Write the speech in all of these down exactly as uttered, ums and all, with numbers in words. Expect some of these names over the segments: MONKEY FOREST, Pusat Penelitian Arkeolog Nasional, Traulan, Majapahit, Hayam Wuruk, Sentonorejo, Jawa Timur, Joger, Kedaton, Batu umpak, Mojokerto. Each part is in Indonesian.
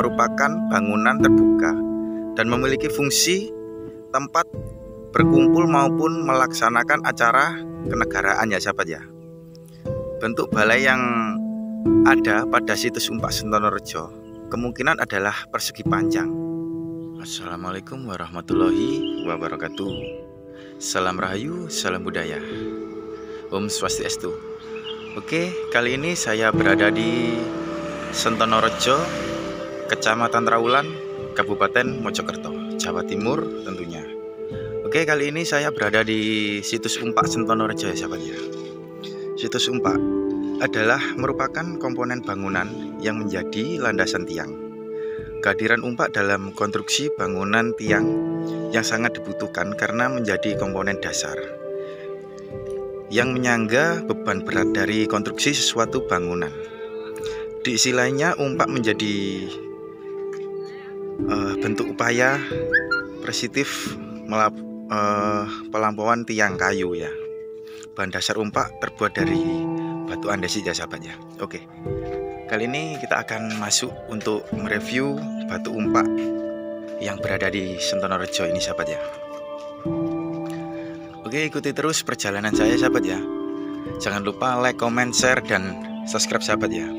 merupakan bangunan terbuka dan memiliki fungsi tempat berkumpul maupun melaksanakan acara kenegaraan ya sahabat ya. Bentuk balai yang ada pada situs Umpak Sentonorejo kemungkinan adalah persegi panjang. Assalamualaikum warahmatullahi wabarakatuh. Salam Rahayu, salam budaya. Om Swastiastu. Oke, kali ini saya berada di Sentonorejo, Kecamatan Traulan, Kabupaten Mojokerto, Jawa Timur tentunya. Oke, kali ini saya berada di situs Umpak Sentonorejo ya sahabat ya. Situs Umpak adalah merupakan komponen bangunan yang menjadi landasan tiang. Kehadiran umpak dalam konstruksi bangunan tiang yang sangat dibutuhkan karena menjadi komponen dasar yang menyangga beban berat dari konstruksi sesuatu bangunan. Diisi lainnya, umpak menjadi uh, bentuk upaya presitif melap, uh, pelampauan tiang kayu ya. Bahan dasar umpak terbuat dari batu andesit ya sahabatnya. Oke, kali ini kita akan masuk untuk mereview batu umpak yang berada di Sentonorejo ini sahabat ya. Oke, ikuti terus perjalanan saya sahabat ya. Jangan lupa like, comment, share, dan subscribe sahabat ya.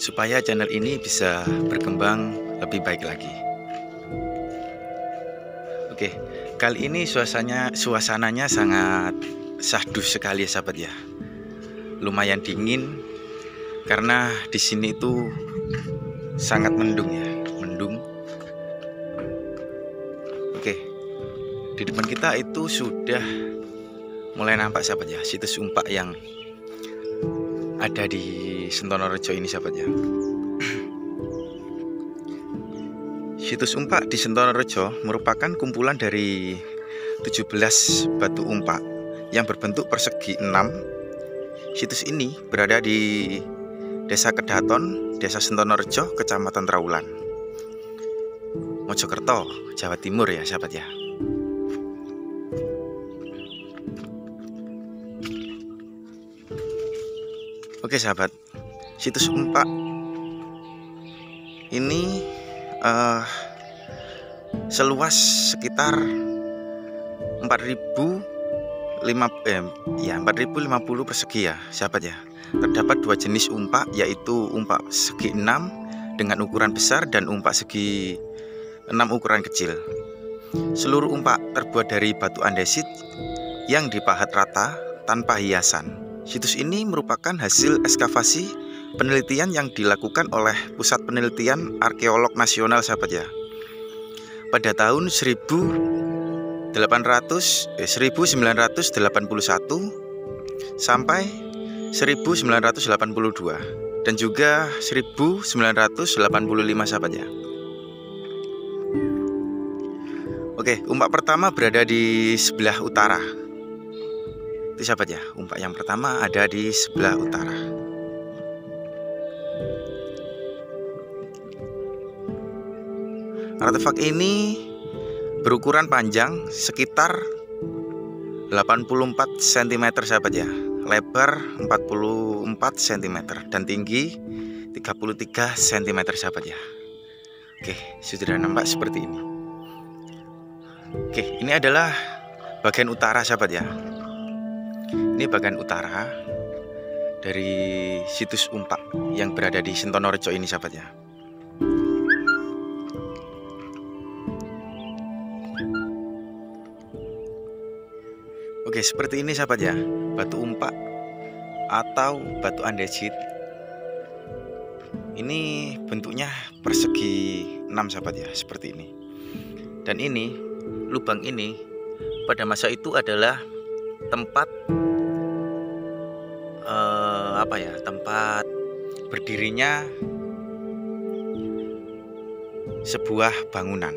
Supaya channel ini bisa berkembang lebih baik lagi. Oke, kali ini suasananya, suasananya sangat syahdu sekali ya sahabat ya. Lumayan dingin karena di sini itu sangat mendung ya, mendung. Oke. Di depan kita itu sudah mulai nampak sahabat ya, situs umpak yang ada di Sentonorejo ini sahabat ya. Situs umpak di Sentonorejo merupakan kumpulan dari tujuh belas batu umpak yang berbentuk persegi enam. Situs ini berada di Desa Kedaton, Desa Sentonorejo, Kecamatan Traulan, Mojokerto, Jawa Timur ya sahabat ya. Oke sahabat, situs umpak ini uh, seluas sekitar empat ribu lima puluh persegi ya sahabat ya. Terdapat dua jenis umpak, yaitu umpak segi enam dengan ukuran besar dan umpak segi enam ukuran kecil. Seluruh umpak terbuat dari batu andesit yang dipahat rata tanpa hiasan. Situs ini merupakan hasil ekskavasi penelitian yang dilakukan oleh Pusat Penelitian Arkeolog Nasional sahabat ya. Pada tahun seribu sembilan ratus delapan puluh satu sampai seribu sembilan ratus delapan puluh dua dan juga seribu sembilan ratus delapan puluh lima sahabat ya. Oke, umpak pertama berada di sebelah utara. Itu sahabat ya, umpak yang pertama ada di sebelah utara. Artefak ini berukuran panjang sekitar delapan puluh empat sentimeter sahabat ya, lebar empat puluh empat sentimeter dan tinggi tiga puluh tiga sentimeter sahabat ya. Oke, sudah nampak seperti ini. Oke, ini adalah bagian utara sahabat ya. Ini bagian utara dari situs umpak yang berada di Sentonorejo ini sahabat ya. Oke, seperti ini sahabat ya, batu umpak atau batu andesit. Ini bentuknya persegi enam sahabat ya, seperti ini. Dan ini, lubang ini pada masa itu adalah tempat eh, apa ya, tempat berdirinya sebuah bangunan,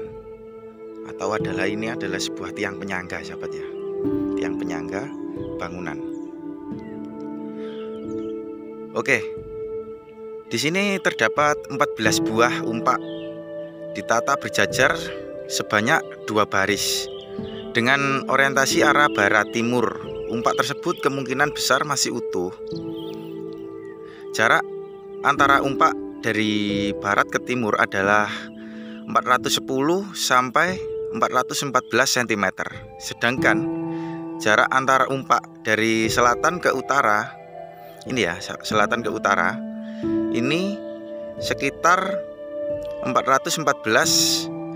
atau adalah ini adalah sebuah tiang penyangga sahabat ya, tiang penyangga bangunan. Oke, di sini terdapat empat belas buah umpak ditata berjajar sebanyak dua baris dengan orientasi arah barat timur. Umpak tersebut kemungkinan besar masih utuh. Jarak antara umpak dari barat ke timur adalah empat ratus sepuluh sampai empat ratus empat belas sentimeter. Sedangkan jarak antara Umpak dari selatan ke utara, ini ya, selatan ke utara, ini sekitar empat ratus empat belas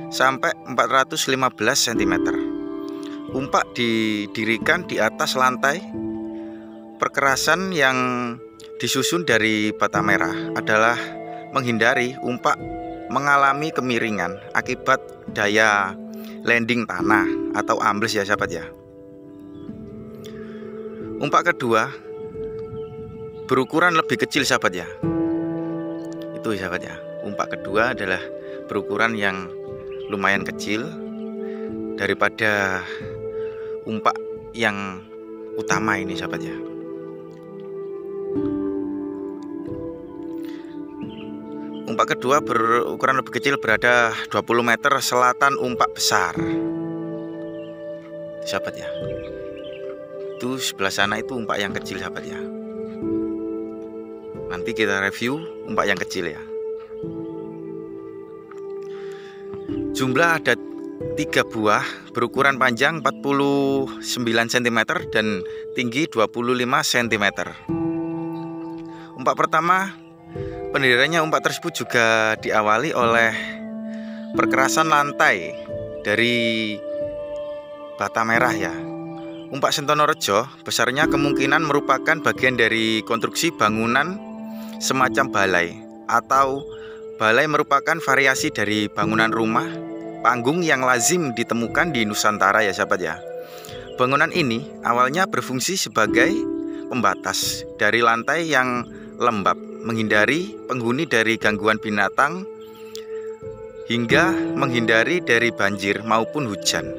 sampai empat ratus lima belas sentimeter. Umpak didirikan di atas lantai perkerasan yang disusun dari bata merah adalah menghindari Umpak mengalami kemiringan akibat daya landing tanah atau ambles ya sahabat ya. Umpak kedua berukuran lebih kecil sahabat ya. Itu sahabat ya. Umpak kedua adalah berukuran yang lumayan kecil daripada umpak yang utama ini sahabat ya. Umpak kedua berukuran lebih kecil berada dua puluh meter selatan umpak besar. Sahabat ya. Itu sebelah sana itu umpak yang kecil sahabat ya. Nanti kita review umpak yang kecil ya. Jumlah ada tiga buah berukuran panjang empat puluh sembilan sentimeter dan tinggi dua puluh lima sentimeter. Umpak pertama, pendiriannya umpak tersebut juga diawali oleh perkerasan lantai dari bata merah ya. Umpak Sentonorejo besarnya kemungkinan merupakan bagian dari konstruksi bangunan semacam balai atau balai merupakan variasi dari bangunan rumah panggung yang lazim ditemukan di Nusantara ya sahabat ya. Bangunan ini awalnya berfungsi sebagai pembatas dari lantai yang lembab, menghindari penghuni dari gangguan binatang hingga menghindari dari banjir maupun hujan.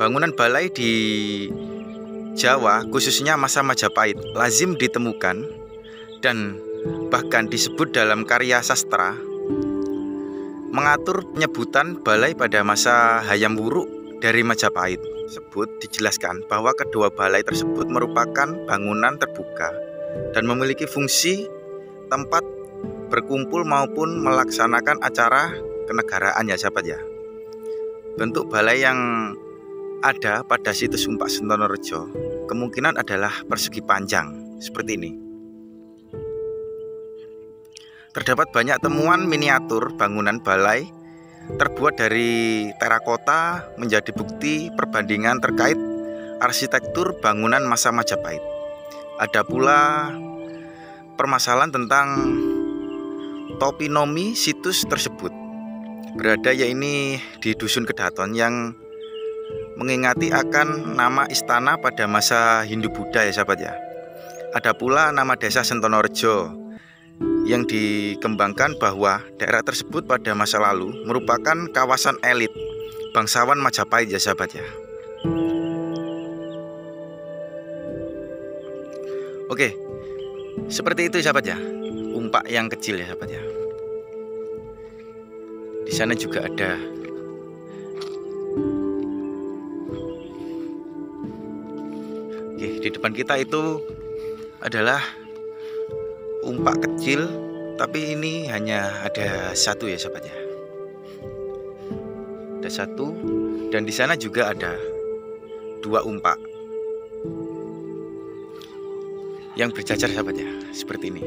Bangunan balai di Jawa khususnya masa Majapahit lazim ditemukan dan bahkan disebut dalam karya sastra mengatur penyebutan balai pada masa Hayam Wuruk dari Majapahit. Sebut dijelaskan bahwa kedua balai tersebut merupakan bangunan terbuka dan memiliki fungsi tempat berkumpul maupun melaksanakan acara kenegaraan ya sahabat ya. Bentuk balai yang ada pada situs Umpak Sentonorejo kemungkinan adalah persegi panjang seperti ini. Terdapat banyak temuan miniatur bangunan balai terbuat dari terakota menjadi bukti perbandingan terkait arsitektur bangunan masa Majapahit. Ada pula permasalahan tentang topinomi situs tersebut. Berada ya ini di dusun Kedaton yang mengingati akan nama istana pada masa Hindu-Buddha ya sahabat ya. Ada pula nama desa Sentonorejo yang dikembangkan bahwa daerah tersebut pada masa lalu merupakan kawasan elit bangsawan Majapahit ya sahabat ya. Oke, seperti itu sahabat ya, umpak yang kecil ya sahabat ya. Di sana juga ada. Oke, di depan kita itu adalah umpak kecil, tapi ini hanya ada satu ya sahabat ya. Ada satu, dan di sana juga ada dua umpak yang berjajar sahabat ya, seperti ini.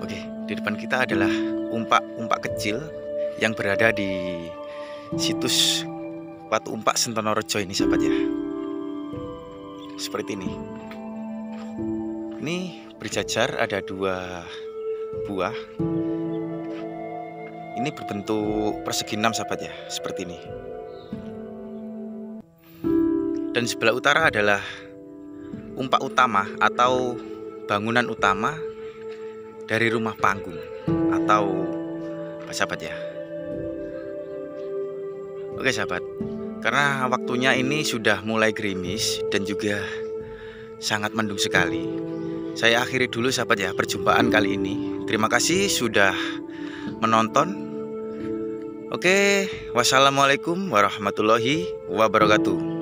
Oke, di depan kita adalah umpak-umpak kecil yang berada di situs Batu Umpak Sentonorejo ini sahabat ya. Seperti ini. Ini berjajar ada dua buah. Ini berbentuk persegi enam sahabat ya, seperti ini. Dan sebelah utara adalah umpak utama atau bangunan utama dari rumah panggung atau apa sahabat ya. Oke sahabat, karena waktunya ini sudah mulai gerimis dan juga sangat mendung sekali, saya akhiri dulu sahabat ya perjumpaan kali ini. Terima kasih sudah menonton. Oke, wassalamualaikum warahmatullahi wabarakatuh.